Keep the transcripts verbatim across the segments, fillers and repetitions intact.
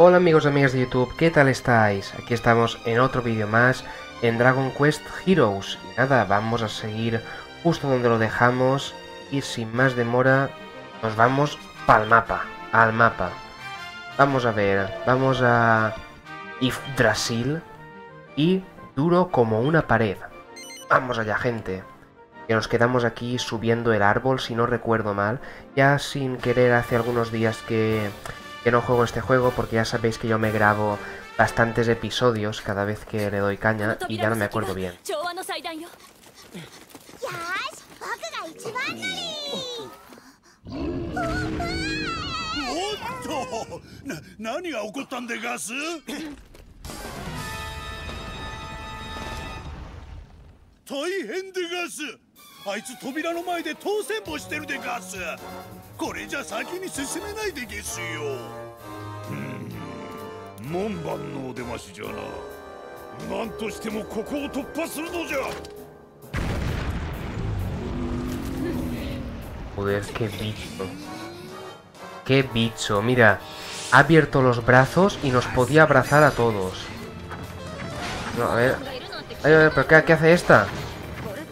Hola amigos y amigas de YouTube, ¿qué tal estáis? Aquí estamos en otro vídeo más en Dragon Quest Heroes. Y nada, vamos a seguir justo donde lo dejamos y sin más demora nos vamos para el mapa, al mapa. Vamos a ver, vamos a Ifdrasil y duro como una pared. Vamos allá, gente. Que nos quedamos aquí subiendo el árbol, si no recuerdo mal. Ya sin querer hace algunos días que... que no juego este juego porque ya sabéis que yo me grabo bastantes episodios cada vez que le doy caña y ya no me acuerdo bien. Joder, qué bicho. Qué bicho, mira. Ha abierto los brazos y nos podía abrazar a todos. No, a ver. Ay, a ver, pero ¿qué, qué hace esta?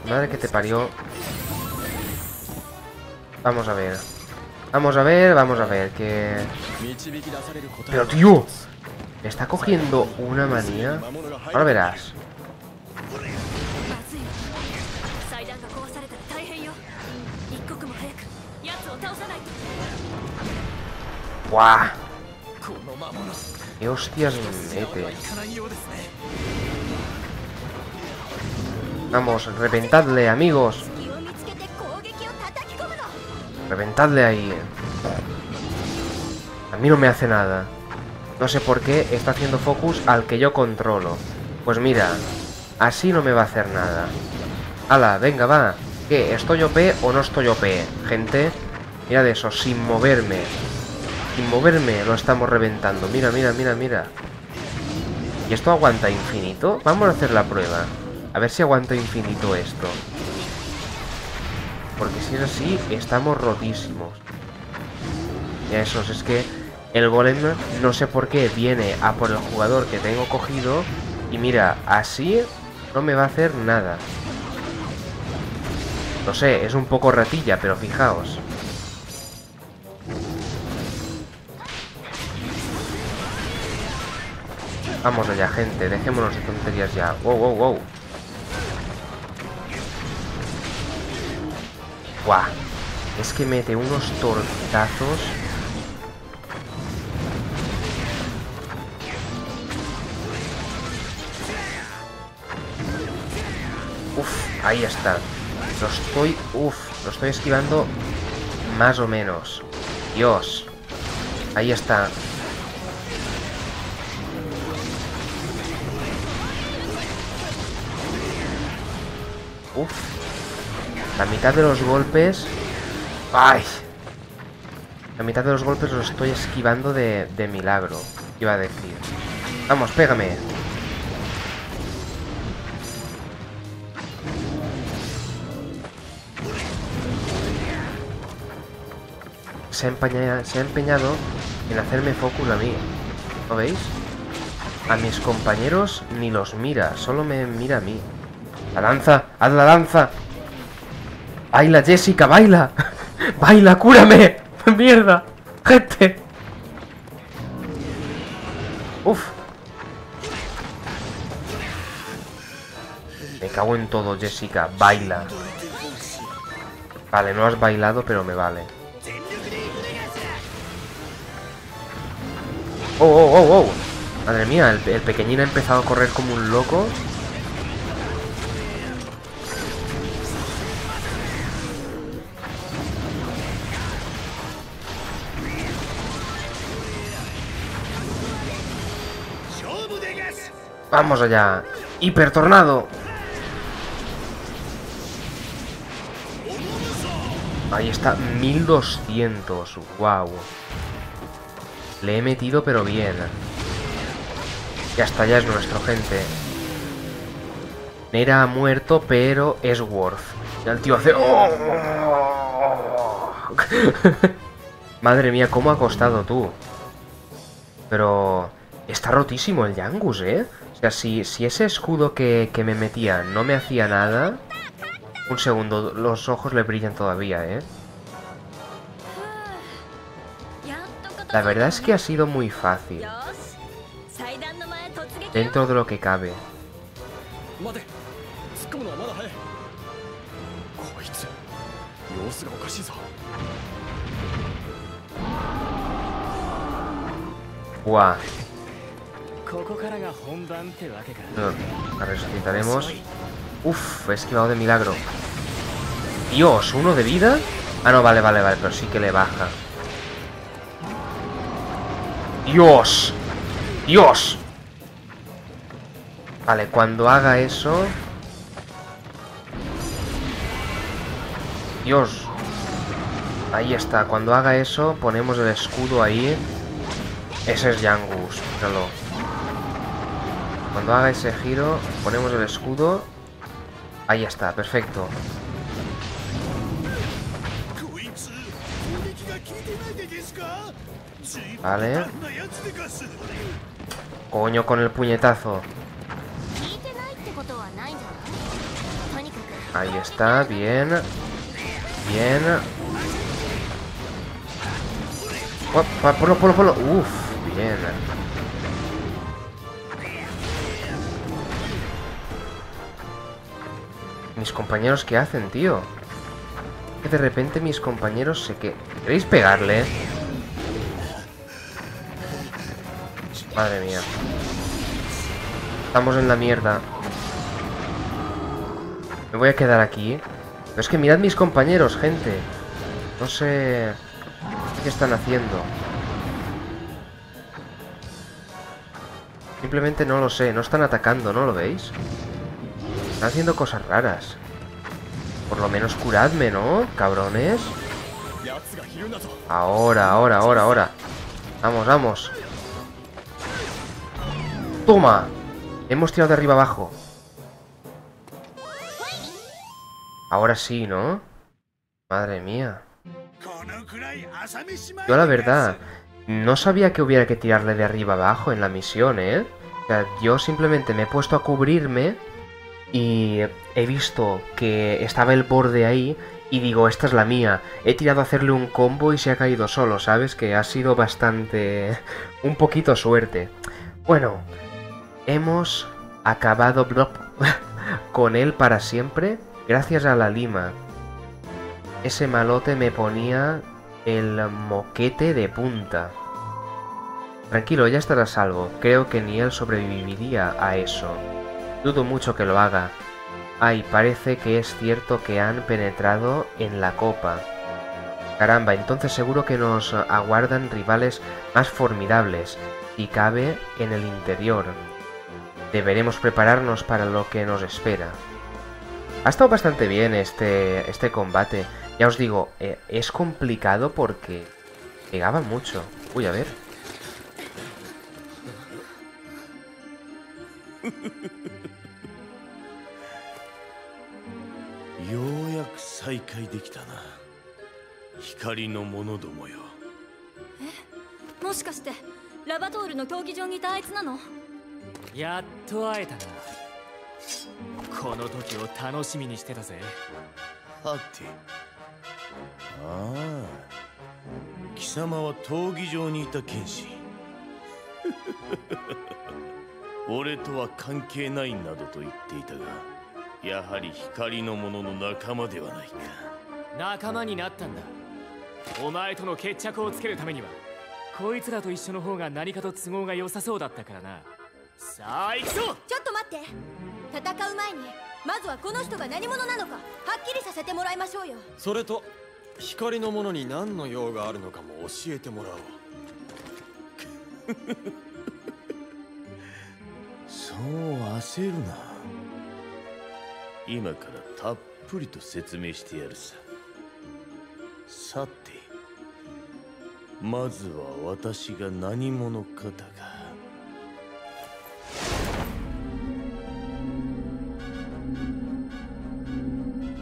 Madre que te parió. Vamos a ver. Vamos a ver, vamos a ver, que... ¡Pero tío! Me está cogiendo una manía. Ahora verás. ¡Guau! ¡Qué hostias me mete! Vamos, reventadle, amigos. Reventadle ahí. A mí no me hace nada. No sé por qué está haciendo focus al que yo controlo. Pues mira, así no me va a hacer nada. Ala, venga, va. ¿Qué? ¿Estoy O P o no estoy O P? Gente, mira de eso, sin moverme. Sin moverme lo estamos reventando. Mira, mira, mira, mira. ¿Y esto aguanta infinito? Vamos a hacer la prueba. A ver si aguanta infinito esto. Porque si es así, estamos rotísimos. Ya esos, es que el golem no sé por qué viene a por el jugador que tengo cogido. Y mira, así no me va a hacer nada. No sé, es un poco ratilla, pero fijaos. Vamos allá, gente, dejémonos de tonterías ya. Wow, wow, wow. ¡Guau! Es que mete unos tortazos. Uf, ahí está. Lo estoy... Uf, lo estoy esquivando más o menos. Dios. Ahí está. Uf. La mitad de los golpes... ¡Ay! La mitad de los golpes los estoy esquivando de, de milagro. Iba a decir. ¡Vamos, pégame! Se ha, empeñado, se ha empeñado en hacerme focus a mí. ¿Lo veis? A mis compañeros ni los mira. Solo me mira a mí. ¡La danza! ¡Haz la danza! ¡Baila, Jessica! ¡Baila! ¡Baila! ¡Cúrame! ¡Mierda! ¡Gente! ¡Uf! Me cago en todo, Jessica. ¡Baila! Vale, no has bailado, pero me vale. ¡Oh, oh, oh, oh! Madre mía, el, el pequeñín ha empezado a correr como un loco. ¡Vamos allá! ¡Hipertornado! Ahí está, mil doscientos. ¡Wow! Le he metido, pero bien. Ya está, ya es nuestro, gente. Nera ha muerto, pero es worth. Ya el tío hace... ¡Oh! Madre mía, ¿cómo ha costado, tú? Pero está rotísimo el Yangus, ¿eh? O sea, si, si ese escudo que, que me metía no me hacía nada... Un segundo, los ojos le brillan todavía, ¿eh? La verdad es que ha sido muy fácil. Dentro de lo que cabe. Guau. No, la resucitaremos. Uf, he esquivado de milagro. Dios, ¿uno de vida? Ah, no, vale, vale, vale, pero sí que le baja. Dios. Dios. Vale, cuando haga eso... Dios. Ahí está, cuando haga eso ponemos el escudo ahí. Ese es Yangus, míralo. Cuando haga ese giro ponemos el escudo. Ahí está, perfecto. Vale. Coño con el puñetazo. Ahí está, bien. Bien. Ponlo, ponlo, ponlo. Uf, bien. Mis compañeros, ¿qué hacen, tío? Que de repente mis compañeros se que... ¿Queréis pegarle? Madre mía. Estamos en la mierda. Me voy a quedar aquí. Pero es que mirad mis compañeros, gente. No sé... ¿Qué están haciendo? Simplemente no lo sé. No están atacando, ¿no lo veis? Están haciendo cosas raras. Por lo menos curadme, ¿no? Cabrones. Ahora, ahora, ahora, ahora. Vamos, vamos. ¡Toma! Hemos tirado de arriba abajo. Ahora sí, ¿no? Madre mía. Yo la verdad, no sabía que hubiera que tirarle de arriba abajo en la misión, ¿eh? O sea, yo simplemente me he puesto a cubrirme y he visto que estaba el borde ahí y digo, esta es la mía. He tirado a hacerle un combo y se ha caído solo, ¿sabes? Que ha sido bastante... un poquito suerte. Bueno, hemos acabado blop, con él para siempre gracias a la lima. Ese malote me ponía el moquete de punta. Tranquilo, ya estará a salvo. Creo que ni él sobreviviría a eso. Dudo mucho que lo haga. Ay, parece que es cierto que han penetrado en la copa. Caramba, entonces seguro que nos aguardan rivales más formidables, si cabe, en el interior. Deberemos prepararnos para lo que nos espera. Ha estado bastante bien este, este combate. Ya os digo, eh, es complicado porque pegaba mucho. Uy, a ver.戦は闘技場にいた剣士。俺とは関係ないんだと言っていたが、やはり光のものの仲間ではないか。仲間になったんだ。お前との決着をつけるためにはこいつらと一緒の方が何かと都合が良さそうだったからな。最高。ちょっと待って。戦う前にまずはこの人が何者なのかはっきりさせてもらいましょうよ。それと光の者に何の用があるのかも教えてもらおう。そう焦るな。今からたっぷりと説明してやるさ。さてまずは私が何者かだが。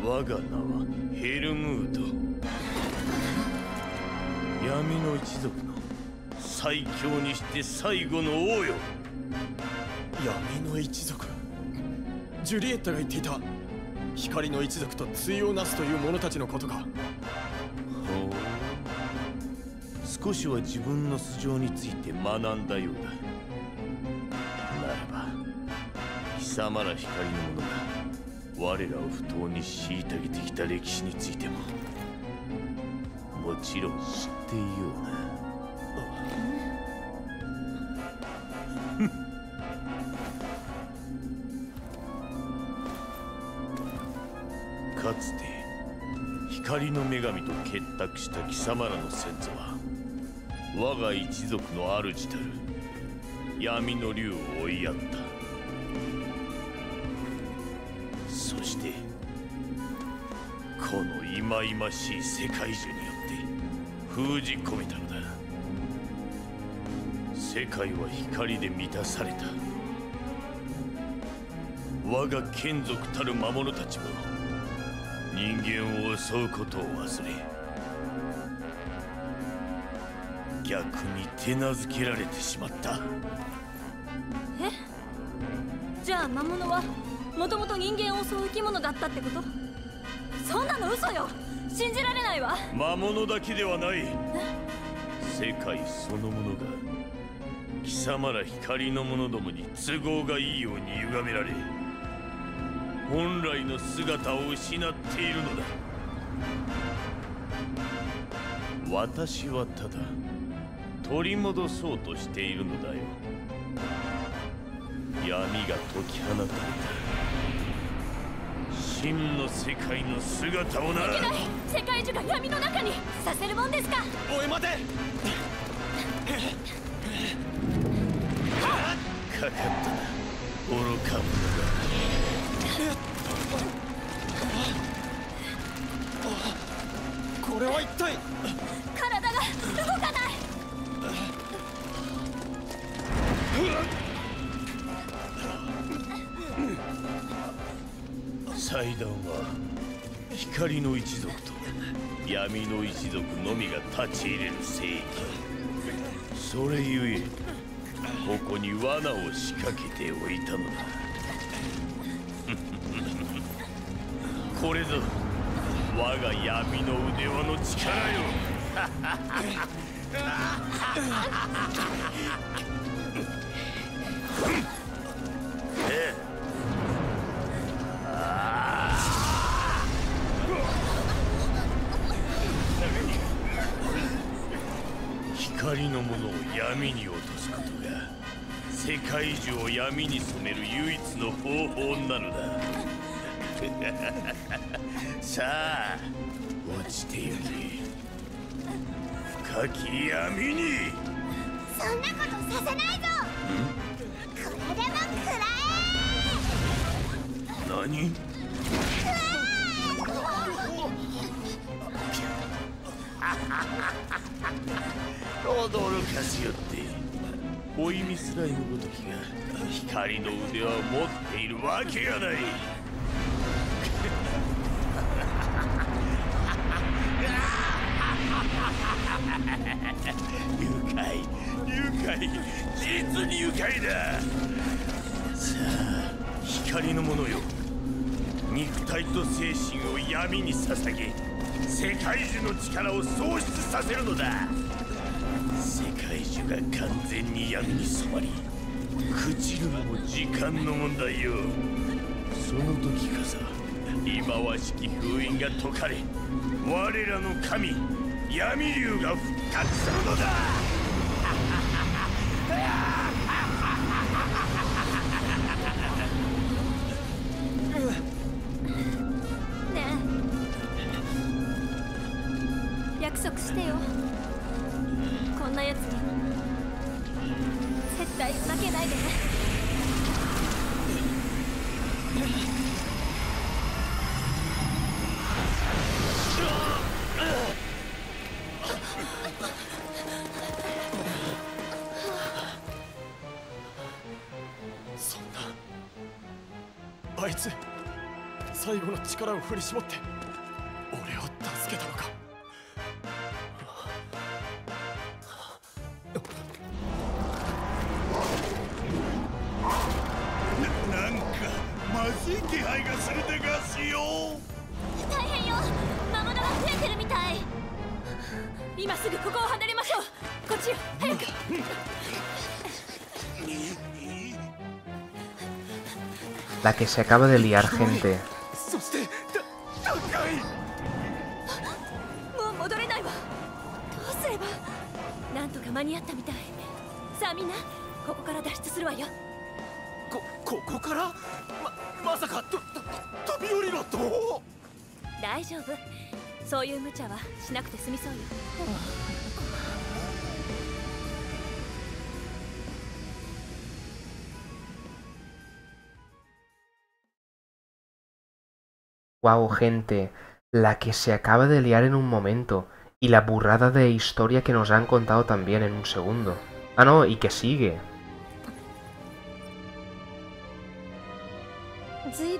我が名はヘルムート。闇の一族の最強にして最後の王よ。闇の一族。ジュリエッタが言っていた光の一族と対をなすという者たちのことか。ほう。少しは自分の素性について学んだようだ。ならば貴様ら光の者が我らを不当に虐げてきた歴史についてももちろん知っていような。 かつて光の女神と結託した貴様らの先祖は我が一族の主たる闇の竜を追いやった。そしてこの忌々しい世界樹によって封じ込めたのだ。世界は光で満たされた。我が眷属たる魔物たちも 人間を襲うことを忘れ逆に手なずけられてしまった。え？じゃあ魔物はもともと人間を襲う生き物だったってこと？そんなの嘘よ。信じられないわ。魔物だけではない。世界そのものが貴様ら光の者どもに都合がいいように歪められ 本来の姿を失っているのだ。私はただ取り戻そうとしているのだよ。闇が解き放たれた真の世界の姿をな。できない。世界中が闇の中にさせるもんですか。おい待て。かかったな愚か者が。 これは一体体が動かない。祭壇は光の一族と闇の一族のみが立ち入れる聖域。それゆえここに罠を仕掛けておいたのだ。 これぞ我が闇の腕輪の力よ。光のものを闇に落とすことが世界中を闇に染める唯一の方法なのだ。 さあ落ちてゆけ深き闇に。そんなことさせないぞ。これでも食らえ。何？驚かしよって追いミスライのごときが光の腕は持っているわけがない。 愉快、愉快、実に愉快だ。さあ光のものよ、肉体と精神を闇に捧げ世界中の力を喪失させるのだ。世界中が完全に闇に染まり朽ちるのも時間の問題よ。その時こそ忌々しき封印が解かれ我らの神 闇竜が復活するのだ。ねえ約束してよ。こんなやつに絶対負けないでね。 最後の力を振り絞って俺を助けたのか。La que se acaba de liar, gente. Wow, gente, la que se acaba de liar en un momento y la burrada de historia que nos han contado también en un segundo. Ah, no, y que sigue. So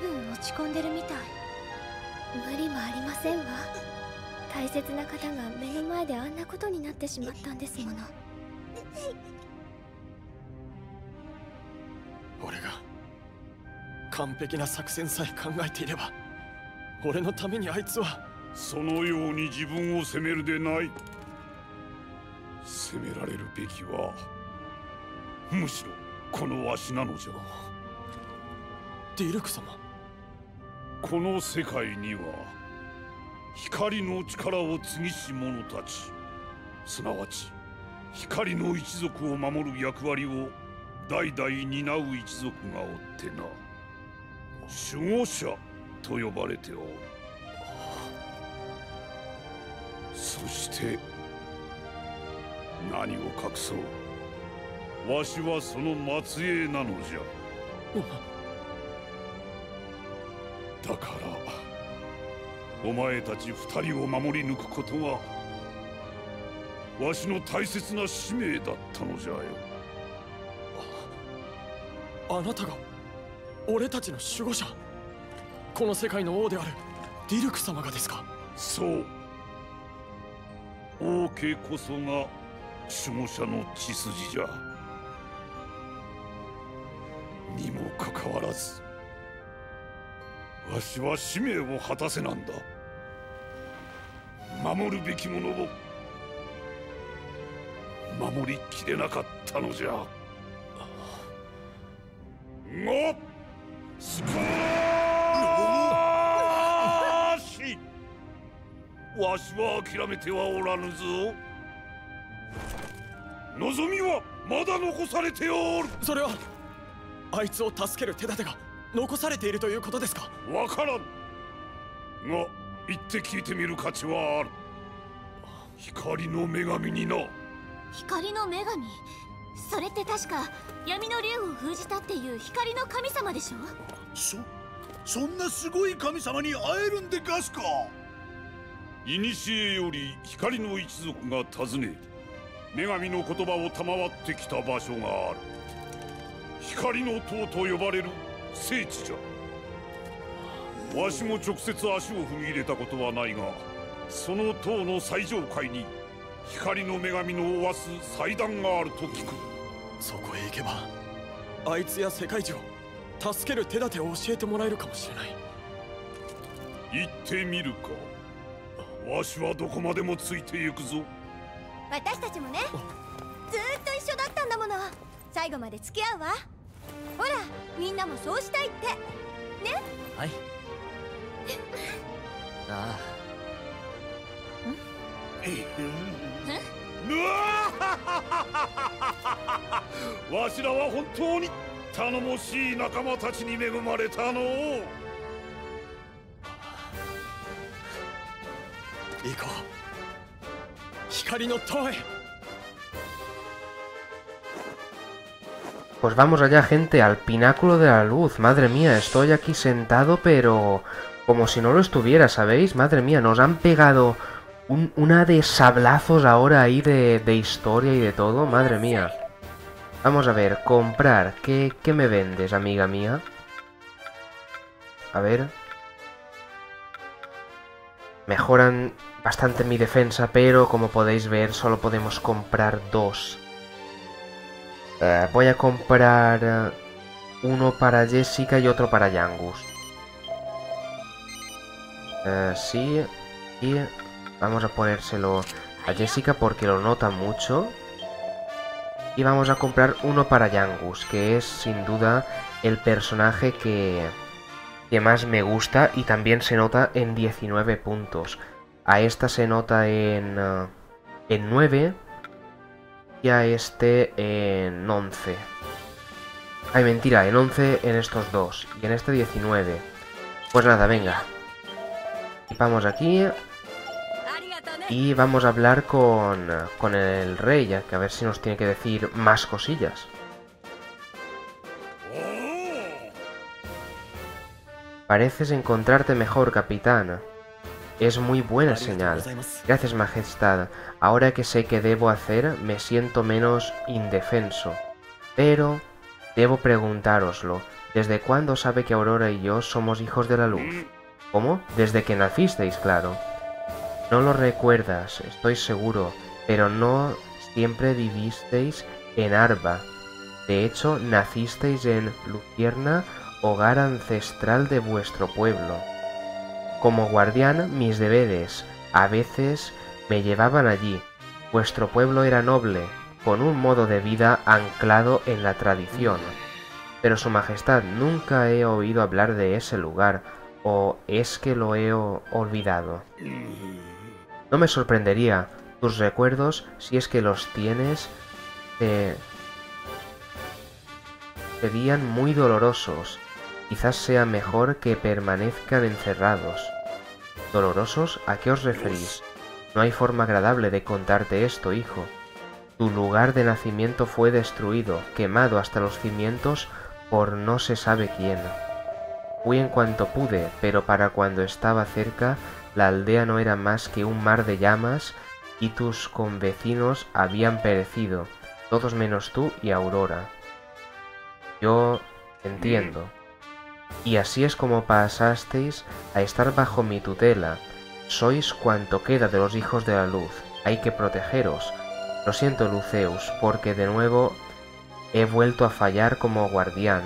王家こそが守護者の血筋じゃ。にもかかわらず、わしは使命を果たせなんだ。守るべきものを守りきれなかったのじゃ。が、しかし、わしは諦めてはおらぬぞ。 望みはまだ残されておる。それはあいつを助ける手立てが残されているということですか。わからんが言って聞いてみる価値はある。光の女神にな。光の女神、それって確か闇の竜を封じたっていう光の神様でしょ。そそんなすごい神様に会えるんでガスか。古より光の一族が訪ね 女神の言葉を賜ってきた場所がある。光の塔と呼ばれる聖地じゃ。わしも直接足を踏み入れたことはないが、その塔の最上階に光の女神のおわす祭壇があると聞く。そこへ行けば、あいつや世界中を助ける手立てを教えてもらえるかもしれない。行ってみるか。わしはどこまでもついてゆくぞ。 私たちもね、ずーっと一緒だったんだもの。最後まで付き合うわ。ほら、みんなもそうしたいってね。はい。ああ。わしらは本当に頼もしい仲間たちに恵まれたの。行こう。 Pues vamos allá, gente, al Pináculo de la Luz. Madre mía, estoy aquí sentado, pero como si no lo estuviera, ¿sabéis? Madre mía, nos han pegado un, una de sablazos ahora ahí de, de historia y de todo. Madre mía. Vamos a ver, comprar. ¿Qué, qué me vendes, amiga mía? A ver. Mejoran bastante mi defensa, pero como podéis ver, solo podemos comprar dos. Eh, voy a comprar uno para Jessica y otro para Yangus. Uh, sí, y vamos a ponérselo a Jessica porque lo nota mucho. Y vamos a comprar uno para Yangus, que es sin duda el personaje que, que más me gusta y también se nota en diecinueve puntos. A esta se nota en, uh, en nueve y a este en once. Ay, mentira, en once en estos dos y en este diecinueve. Pues nada, venga. Vamos aquí y vamos a hablar con, con el rey, ya que a ver si nos tiene que decir más cosillas. Pareces encontrarte mejor, capitán. Es muy buena señal. Gracias, majestad. Ahora que sé qué debo hacer, me siento menos indefenso. Pero debo preguntároslo. ¿Desde cuándo sabe que Aurora y yo somos hijos de la luz? ¿Cómo? Desde que nacisteis, claro. No lo recuerdas, estoy seguro, pero no siempre vivisteis en Arba. De hecho, nacisteis en Lucierna, hogar ancestral de vuestro pueblo. Como guardián, mis deberes a veces me llevaban allí. Vuestro pueblo era noble, con un modo de vida anclado en la tradición. Pero su majestad, nunca he oído hablar de ese lugar, o es que lo he olvidado. No me sorprendería. Tus recuerdos, si es que los tienes, te... serían muy dolorosos. Quizás sea mejor que permanezcan encerrados. ¿Dolorosos? ¿A qué os referís? No hay forma agradable de contarte esto, hijo. Tu lugar de nacimiento fue destruido, quemado hasta los cimientos por no se sabe quién. Fui en cuanto pude, pero para cuando estaba cerca, la aldea no era más que un mar de llamas y tus convecinos habían perecido, todos menos tú y Aurora. Yo entiendo. Y así es como pasasteis a estar bajo mi tutela. Sois cuanto queda de los hijos de la luz. Hay que protegeros. Lo siento, Luceus, porque de nuevo he vuelto a fallar como guardián.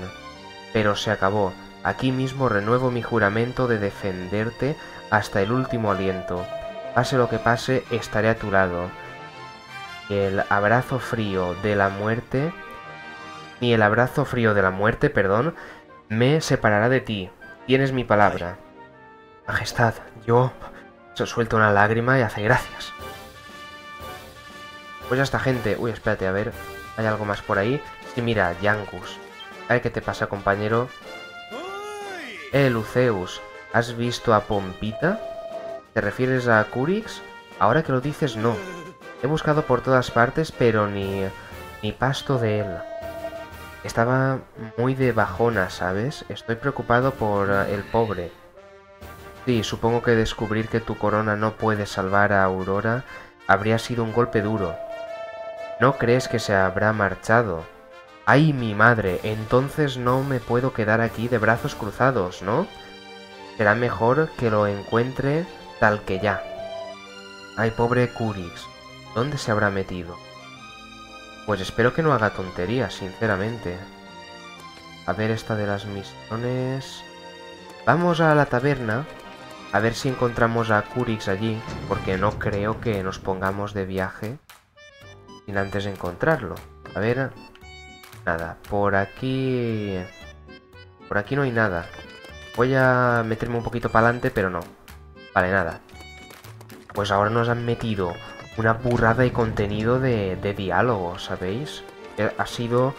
Pero se acabó. Aquí mismo renuevo mi juramento de defenderte hasta el último aliento. Pase lo que pase, estaré a tu lado. El abrazo frío de la muerte... Ni el abrazo frío de la muerte, perdón, me separará de ti. Tienes mi palabra. Majestad, yo... Se suelta una lágrima y hace gracias. Pues ya está, gente. Uy, espérate, a ver. ¿Hay algo más por ahí? Sí, mira, Yangus. A ver qué te pasa, compañero. Eh, Luceus, ¿has visto a Pompita? ¿Te refieres a Kurix? Ahora que lo dices, no. He buscado por todas partes, pero ni, ni pasto de él. Estaba muy de bajona, ¿sabes? Estoy preocupado por el pobre. Sí, supongo que descubrir que tu corona no puede salvar a Aurora habría sido un golpe duro. ¿No crees que se habrá marchado? ¡Ay, mi madre! Entonces no me puedo quedar aquí de brazos cruzados, ¿no? Será mejor que lo encuentre tal que ya. ¡Ay, pobre Kurix! ¿Dónde se habrá metido? Pues espero que no haga tonterías, sinceramente. A ver esta de las misiones... Vamos a la taberna, a ver si encontramos a Kurix allí, porque no creo que nos pongamos de viaje sin antes encontrarlo. A ver... Nada, por aquí... Por aquí no hay nada. Voy a meterme un poquito para adelante, pero no. Vale, nada. Pues ahora nos han metido una burrada de contenido de, de diálogo, ¿sabéis? Ha sido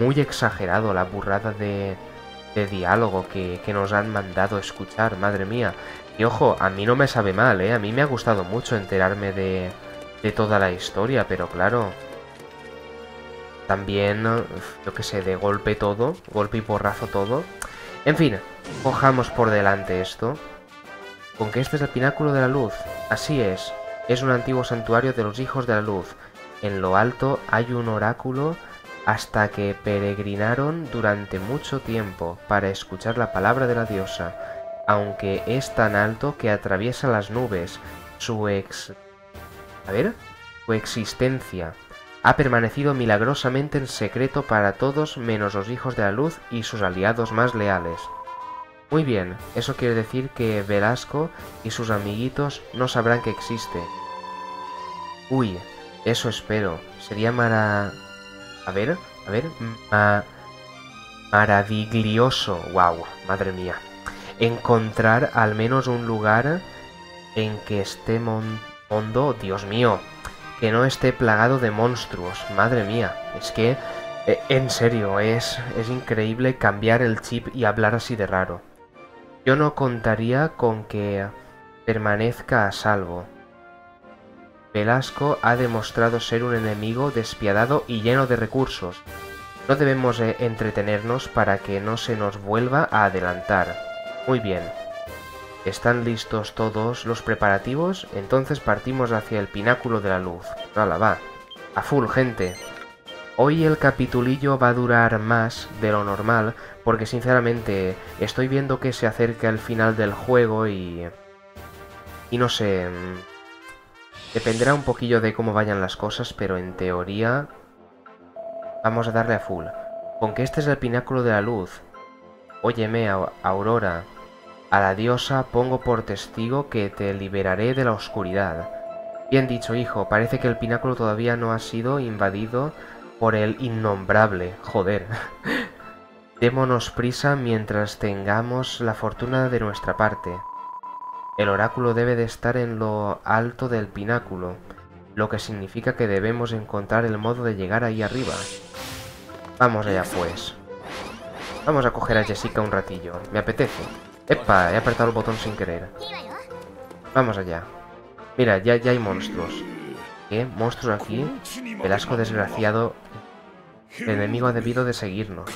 muy exagerado la burrada de, de diálogo que, que nos han mandado escuchar, madre mía. Y ojo, a mí no me sabe mal, ¿eh? A mí me ha gustado mucho enterarme de, de toda la historia, pero claro... También, yo que sé, de golpe todo, golpe y porrazo todo. En fin, cojamos por delante esto. Con que este es el Pináculo de la Luz. Así es, es un antiguo santuario de los hijos de la luz. En lo alto hay un oráculo hasta que peregrinaron durante mucho tiempo para escuchar la palabra de la diosa. Aunque es tan alto que atraviesa las nubes, su ex... A ver, su existencia... ha permanecido milagrosamente en secreto para todos menos los hijos de la luz y sus aliados más leales. Muy bien, eso quiere decir que Velasco y sus amiguitos no sabrán que existe. Uy, eso espero. Sería mara... A ver, a ver... Ma... Maravilloso. Wow, madre mía. Encontrar al menos un lugar en que esté mon... hondo, Dios mío. Que no esté plagado de monstruos, madre mía, es que, eh, en serio, es, es increíble cambiar el chip y hablar así de raro. Yo no contaría con que permanezca a salvo. Velasco ha demostrado ser un enemigo despiadado y lleno de recursos. No debemos eh, entretenernos para que no se nos vuelva a adelantar. Muy bien. ¿Están listos todos los preparativos? Entonces partimos hacia el Pináculo de la Luz. ¡Hala, va! ¡A full, gente! Hoy el capitulillo va a durar más de lo normal, porque sinceramente estoy viendo que se acerca el final del juego y... Y no sé... Dependerá un poquillo de cómo vayan las cosas, pero en teoría... Vamos a darle a full. Con que este es el Pináculo de la Luz. Óyeme, Aurora... A la diosa pongo por testigo que te liberaré de la oscuridad. Bien dicho, hijo, parece que el pináculo todavía no ha sido invadido por el innombrable. Joder. Démonos prisa mientras tengamos la fortuna de nuestra parte. El oráculo debe de estar en lo alto del pináculo, lo que significa que debemos encontrar el modo de llegar ahí arriba. Vamos allá, pues. Vamos a coger a Jessica un ratillo, me apetece. ¡Epa! He apretado el botón sin querer. Vamos allá. Mira, ya, ya hay monstruos. ¿Qué? ¿Monstruos aquí? Velasco desgraciado. El enemigo ha debido de seguirnos.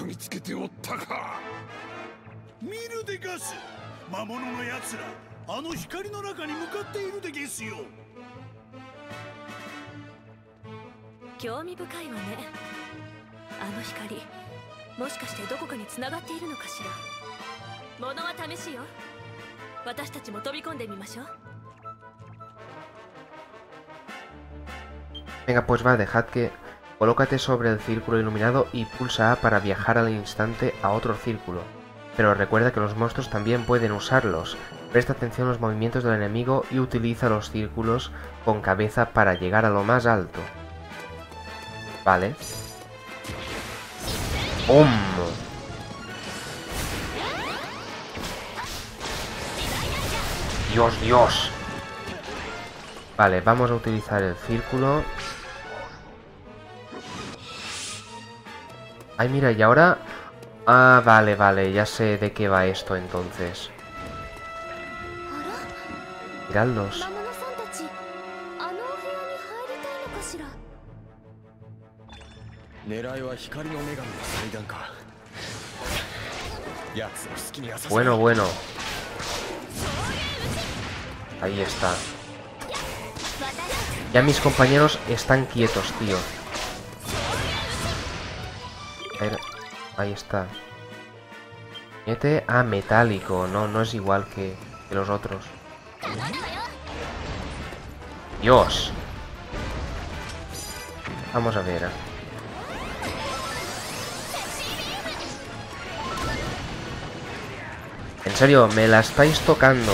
Venga, pues va, dejad que... Colócate sobre el círculo iluminado y pulsa A para viajar al instante a otro círculo. Pero recuerda que los monstruos también pueden usarlos. Presta atención a los movimientos del enemigo y utiliza los círculos con cabeza para llegar a lo más alto. Vale. ¡Om! Dios, Dios. Vale, vamos a utilizar el círculo. Ay, mira, y ahora... Ah, vale, vale, ya sé de qué va esto entonces. Miradlos. Bueno, bueno. Ahí está. Ya mis compañeros están quietos, tío. A ver, ahí está. Mete a metálico. No, no es igual que, que los otros. Dios. Vamos a ver. En serio, me la estáis tocando.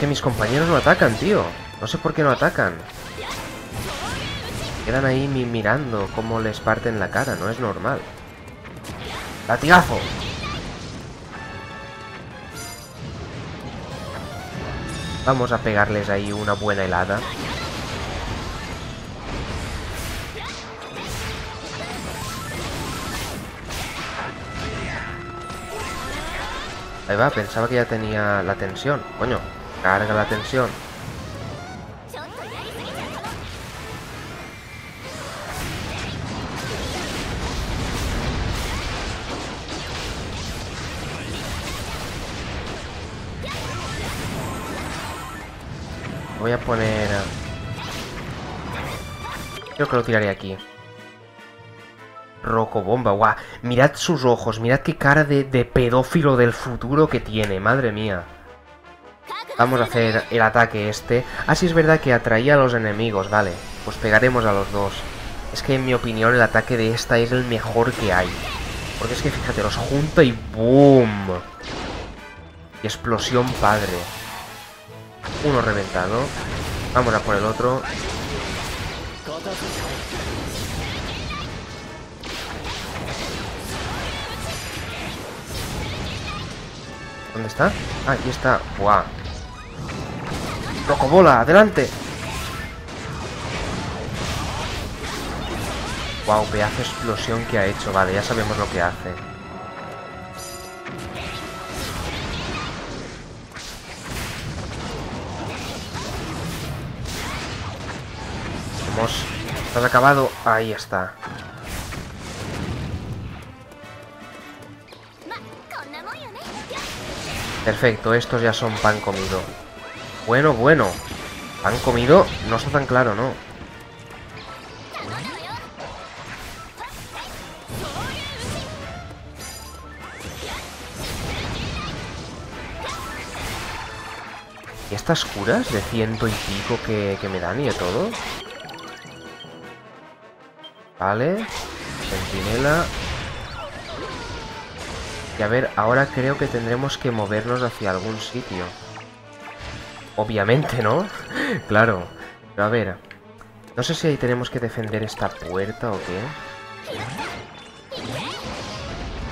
Que mis compañeros no atacan, tío. No sé por qué no atacan. Quedan ahí mirando cómo les parten la cara. No es normal. ¡Latigazo! Vamos a pegarles ahí una buena helada. Ahí va, pensaba que ya tenía la tensión. Coño. Carga la tensión. Voy a poner... Creo que lo tiraré aquí. Rocobomba, guau. Mirad sus ojos, mirad qué cara de, de pedófilo del futuro que tiene, madre mía. Vamos a hacer el ataque este. Así es verdad que atraía a los enemigos, vale. Pues pegaremos a los dos. Es que en mi opinión el ataque de esta es el mejor que hay. Porque es que fíjate, los junta y ¡boom! Y explosión padre. Uno reventado. Vamos a por el otro. ¿Dónde está? Ah, aquí está. ¡Buah! ¡Rocobola! ¡Adelante! ¡Wow! Pedazo explosión que ha hecho. Vale, ya sabemos lo que hace. Hemos... ¿Estás acabado? Ahí está. Perfecto, estos ya son pan comido. Bueno, bueno. Pan comido no está tan claro, ¿no? ¿Y estas curas de ciento y pico que, que me dan y de todo? Vale. Centinela. Y a ver, ahora creo que tendremos que movernos hacia algún sitio. Obviamente, ¿no? Claro. Pero a ver. No sé si ahí tenemos que defender esta puerta o qué.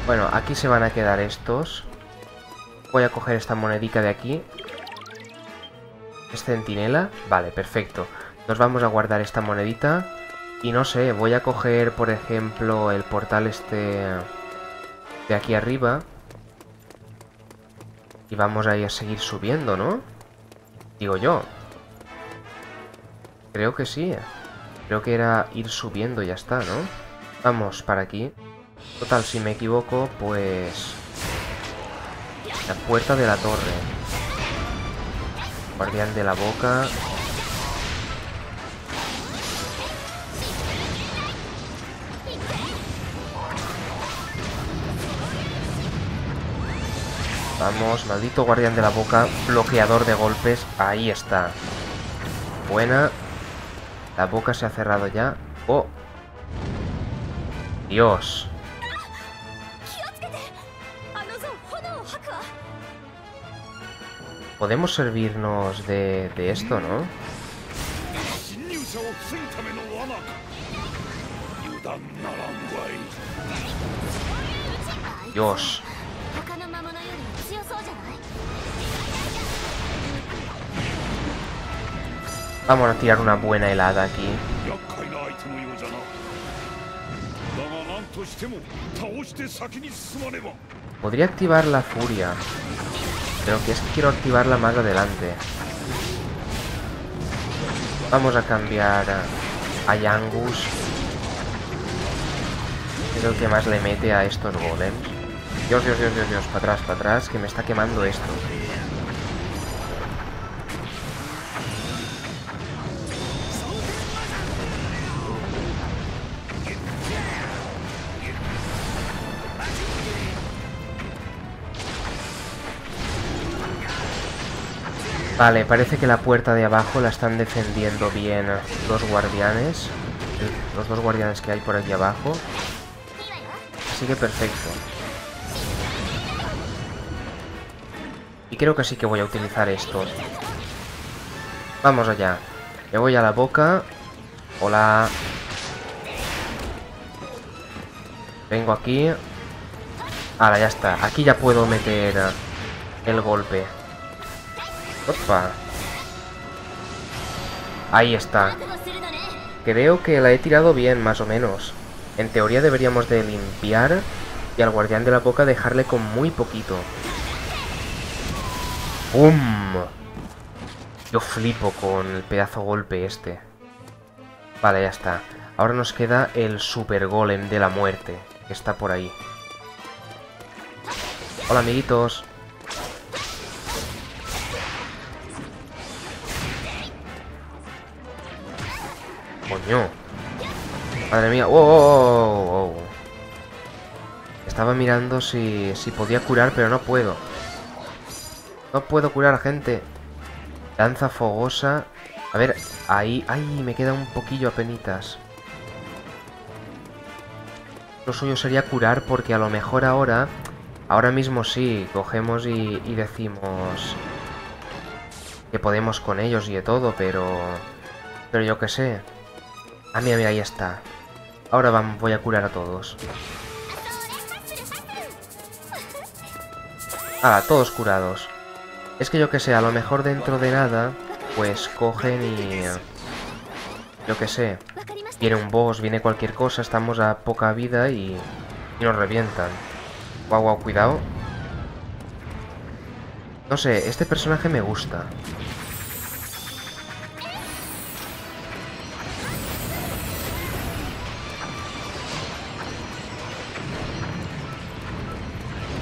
Bueno, aquí se van a quedar estos. Voy a coger esta monedica de aquí. ¿Es centinela? Vale, perfecto. Nos vamos a guardar esta monedita. Y no sé, voy a coger, por ejemplo, el portal este de aquí arriba. Y vamos ahí a seguir subiendo, ¿no? Digo yo. Creo que sí. Creo que era ir subiendo y ya está, ¿no? Vamos para aquí. Total, si me equivoco, pues... La puerta de la torre. Guardián de la boca. Vamos, maldito guardián de la boca. Bloqueador de golpes. Ahí está. Buena. La boca se ha cerrado ya. ¡Oh! Dios. Podemos servirnos de, de esto, ¿no? Dios. Vamos a tirar una buena helada aquí. Podría activar la furia. Pero que es que quiero activarla más adelante. Vamos a cambiar a Yangus. Es el que más le mete a estos golems. Dios, Dios, Dios, Dios, Dios. Para atrás, para atrás, que me está quemando esto. Vale, parece que la puerta de abajo la están defendiendo bien los guardianes. Los dos guardianes que hay por aquí abajo. Así que perfecto. Y creo que sí que voy a utilizar esto. Vamos allá. Me voy a la boca. Hola. Vengo aquí. Ahora ya está. Aquí ya puedo meter el golpe. Opa. Ahí está. Creo que la he tirado bien, más o menos. En teoría deberíamos de limpiar y al guardián de la boca dejarle con muy poquito. ¡Bum! Yo flipo con el pedazo golpe este. Vale, ya está. Ahora nos queda el super golem de la muerte, que está por ahí. Hola, amiguitos. Coño. Madre mía. Oh, oh, oh, oh. Estaba mirando si, si podía curar, pero no puedo. No puedo curar, gente. Danza fogosa. A ver, ahí... ¡Ay! Me queda un poquillo apenitas. Lo suyo sería curar porque a lo mejor ahora... Ahora mismo sí, cogemos y, y decimos... Que podemos con ellos y de todo, pero... Pero yo qué sé. Ah, mira, mira, ahí está. Ahora vamos, voy a curar a todos. Ah, todos curados. Es que yo que sé, a lo mejor dentro de nada, pues cogen y... Yo que sé. Viene un boss, viene cualquier cosa, estamos a poca vida y... Y nos revientan. Guau, guau, cuidado. No sé, este personaje me gusta.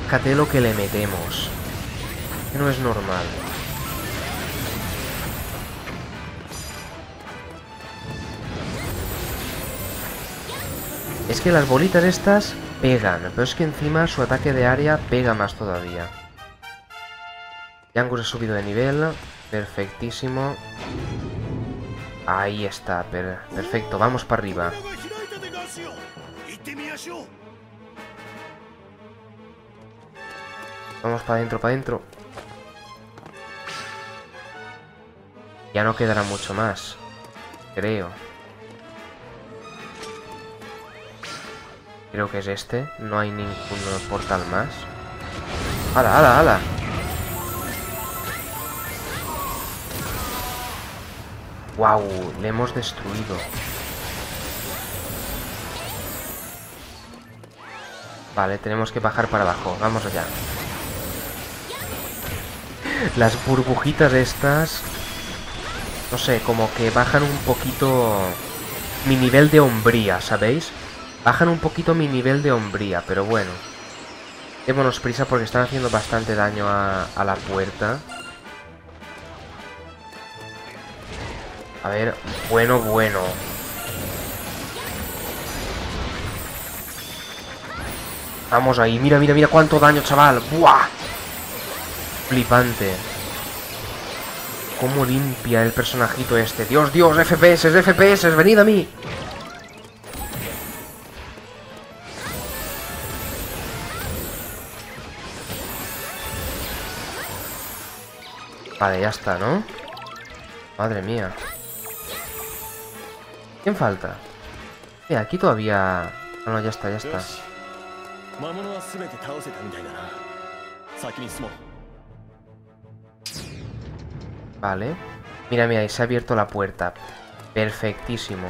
Fíjate lo que le metemos. No es normal. Es que las bolitas estas pegan, pero es que encima su ataque de área pega más todavía. Yangus ha subido de nivel. Perfectísimo. Ahí está. Per- perfecto. Vamos para arriba. Vamos para adentro, para adentro. Ya no quedará mucho más. Creo. Creo que es este. No hay ningún portal más. ¡Hala, hala, hala! ¡Guau! Le hemos destruido. Vale, tenemos que bajar para abajo. Vamos allá. Las burbujitas estas, no sé, como que bajan un poquito mi nivel de hombría, ¿sabéis? Bajan un poquito mi nivel de hombría, pero bueno. Démonos prisa porque están haciendo bastante daño a, a la puerta. A ver, bueno, bueno. Vamos ahí, mira, mira, mira cuánto daño, chaval. ¡Buah! Flipante. Cómo limpia el personajito este. Dios, Dios, F P S, F P S, venid a mí. Vale, ya está, ¿no? Madre mía. ¿Quién falta? Eh, aquí todavía... Ah, no, ya está, ya está. Vale. Mira, mira, y se ha abierto la puerta. Perfectísimo.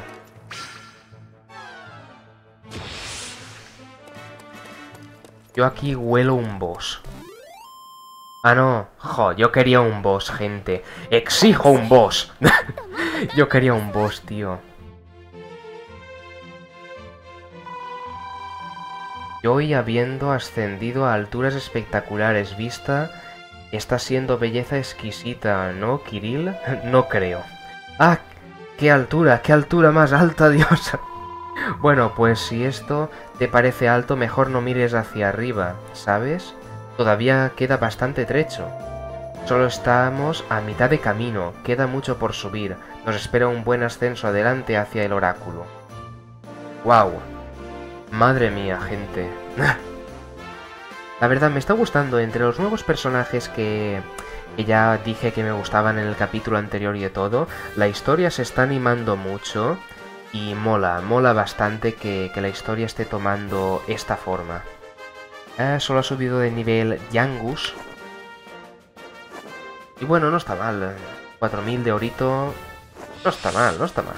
Yo aquí huelo un boss. Ah, no. Jo, yo quería un boss, gente. ¡Exijo un boss! Yo quería un boss, tío. Yo hoy habiendo ascendido a alturas espectaculares, vista... Está siendo belleza exquisita, ¿no, Kirill? No creo. ¡Ah! ¡Qué altura! ¡Qué altura más alta, Dios! Bueno, pues si esto te parece alto, mejor no mires hacia arriba, ¿sabes? Todavía queda bastante trecho. Solo estamos a mitad de camino, queda mucho por subir. Nos espera un buen ascenso adelante hacia el oráculo. ¡Guau! Madre mía, gente. La verdad me está gustando, entre los nuevos personajes que, que ya dije que me gustaban en el capítulo anterior y de todo, la historia se está animando mucho y mola, mola bastante que, que la historia esté tomando esta forma. Eh, solo ha subido de nivel Yangus. Y bueno, no está mal, cuatro mil de orito, no está mal, no está mal.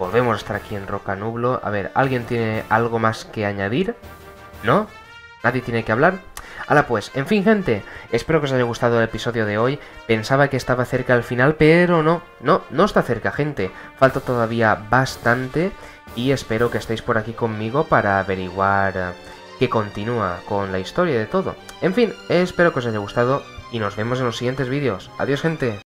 Volvemos a estar aquí en Roca Nublo. A ver, ¿alguien tiene algo más que añadir? ¿No? ¿Nadie tiene que hablar? Hala pues, en fin gente, espero que os haya gustado el episodio de hoy. Pensaba que estaba cerca al final, pero no, no, no está cerca gente. Falta todavía bastante y espero que estéis por aquí conmigo para averiguar qué continúa con la historia de todo. En fin, espero que os haya gustado y nos vemos en los siguientes vídeos. Adiós gente.